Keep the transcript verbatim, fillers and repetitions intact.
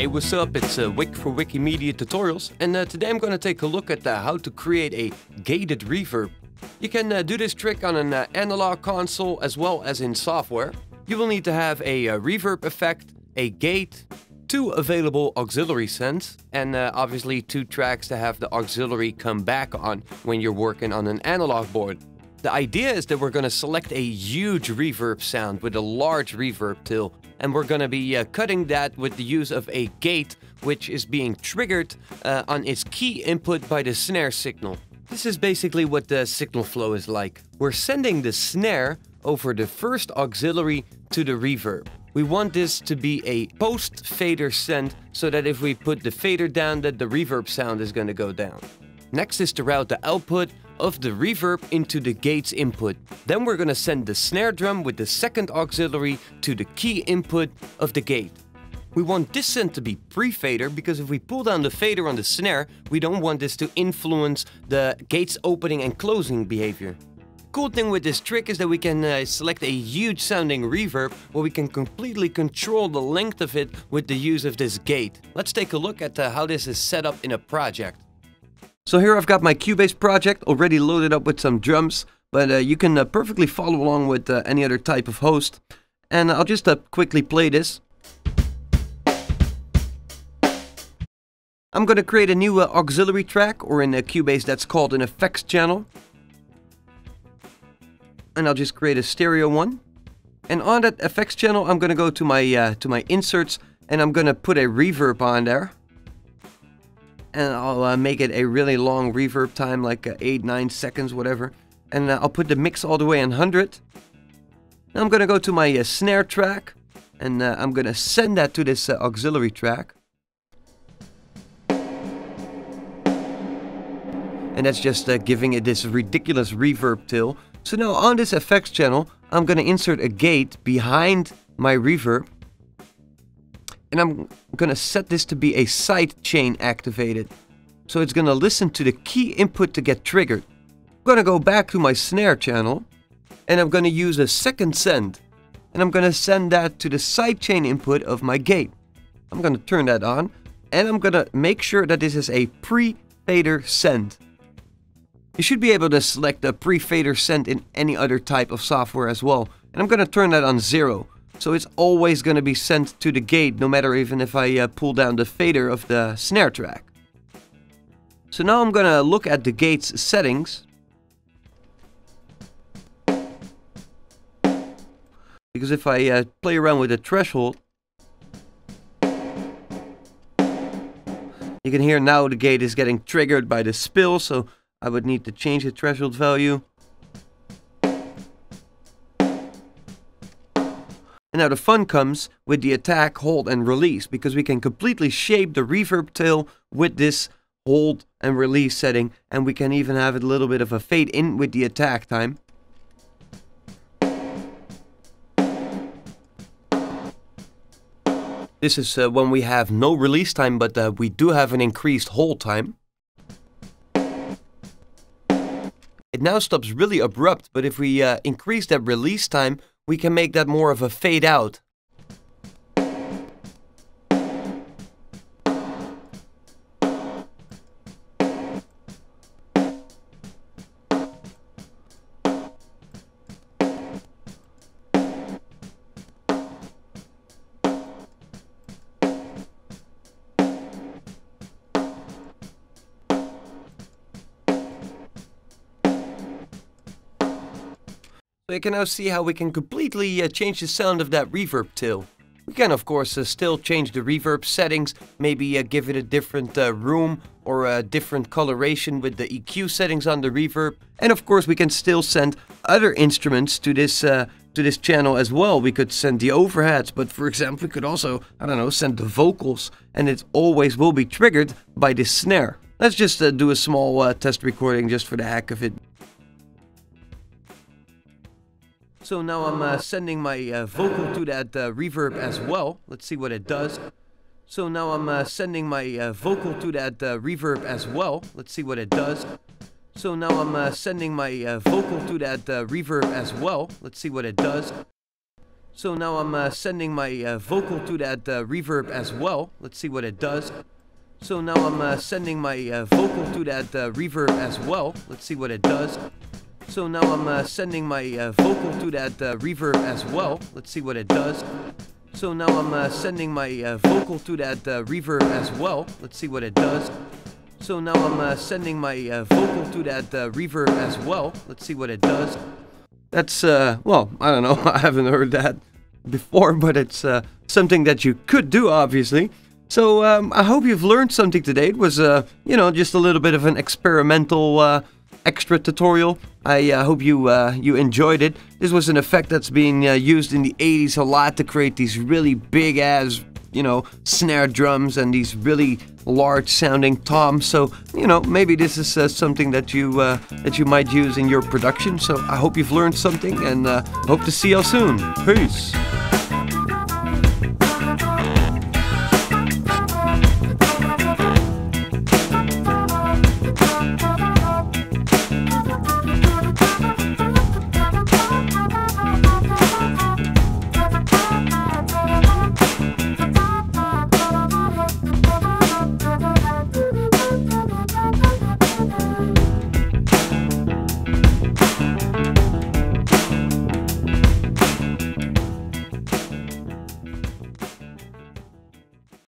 Hey, what's up? It's uh, Wick for Wikimedia Tutorials, and uh, today I'm going to take a look at uh, how to create a gated reverb. You can uh, do this trick on an uh, analog console as well as in software. You will need to have a uh, reverb effect, a gate, two available auxiliary sends, and uh, obviously two tracks to have the auxiliary come back on when you're working on an analog board. The idea is that we're going to select a huge reverb sound with a large reverb till, and we're going to be uh, cutting that with the use of a gate, which is being triggered uh, on its key input by the snare signal. This is basically what the signal flow is like. We're sending the snare over the first auxiliary to the reverb. We want this to be a post-fader send, so that if we put the fader down, that the reverb sound is going to go down. Next is to route the output of the reverb into the gate's input. Then we're going to send the snare drum with the second auxiliary to the key input of the gate. We want this send to be pre-fader, because if we pull down the fader on the snare, we don't want this to influence the gate's opening and closing behavior. Cool thing with this trick is that we can uh, select a huge sounding reverb where we can completely control the length of it with the use of this gate. Let's take a look at uh, how this is set up in a project. So here I've got my Cubase project already loaded up with some drums, but uh, you can uh, perfectly follow along with uh, any other type of host. And I'll just uh, quickly play this. I'm going to create a new uh, auxiliary track, or in uh, Cubase that's called an effects channel. And I'll just create a stereo one. And on that effects channel I'm going to go to my, uh, to my inserts, and I'm going to put a reverb on there. And I'll uh, make it a really long reverb time, like uh, eight, nine seconds, whatever. And uh, I'll put the mix all the way on one hundred. Now I'm going to go to my uh, snare track, and uh, I'm going to send that to this uh, auxiliary track. And that's just uh, giving it this ridiculous reverb till. So now on this effects channel, I'm going to insert a gate behind my reverb. And I'm going to set this to be a side chain activated. So it's going to listen to the key input to get triggered. I'm going to go back to my snare channel, and I'm going to use a second send. And I'm going to send that to the side chain input of my gate. I'm going to turn that on, and I'm going to make sure that this is a pre-fader send. You should be able to select a pre-fader send in any other type of software as well. And I'm going to turn that on zero. So it's always going to be sent to the gate, no matter even if I uh, pull down the fader of the snare track. So now I'm going to look at the gate's settings, because if I uh, play around with the threshold, you can hear now the gate is getting triggered by the spill, so I would need to change the threshold value. Now the fun comes with the attack, hold, and release, because we can completely shape the reverb tail with this hold and release setting, and we can even have a little bit of a fade in with the attack time. This is uh, when we have no release time, but uh, we do have an increased hold time. It now stops really abrupt, but if we uh, increase that release time, we can make that more of a fade out. So you can now see how we can completely uh, change the sound of that reverb till. We can of course uh, still change the reverb settings, maybe uh, give it a different uh, room or a different coloration with the E Q settings on the reverb. And of course we can still send other instruments to this, uh, to this channel as well. We could send the overheads, but for example we could also, I don't know, send the vocals, and it always will be triggered by this snare. Let's just uh, do a small uh, test recording just for the heck of it. So now I'm uh, sending my uh, vocal to that uh, reverb as well. Let's see what it does. So now I'm uh, sending my uh, vocal to that uh, reverb as well. Let's see what it does. So now I'm uh, sending my uh, vocal to that uh, reverb as well. Let's see what it does. So now I'm uh, sending my uh, vocal to that uh, reverb as well. Let's see what it does. So now I'm uh, sending my uh, vocal to that uh, reverb as well. Let's see what it does. So now I'm uh, sending my uh, vocal to that uh, reverb as well. Let's see what it does. So now I'm uh, sending my uh, vocal to that uh, reverb as well. Let's see what it does. So now I'm uh, sending my uh, vocal to that uh, reverb as well. Let's see what it does. That's, uh, well, I don't know. I haven't heard that before, but it's uh, something that you could do, obviously. So um, I hope you've learned something today. It was, uh, you know, just a little bit of an experimental uh, extra tutorial. I uh, hope you uh, you enjoyed it. This was an effect that's been uh, used in the eighties a lot to create these really big ass, you know, snare drums and these really large sounding toms. So, you know, maybe this is uh, something that you uh, that you might use in your production. So I hope you've learned something, and uh, hope to see y'all soon. Peace.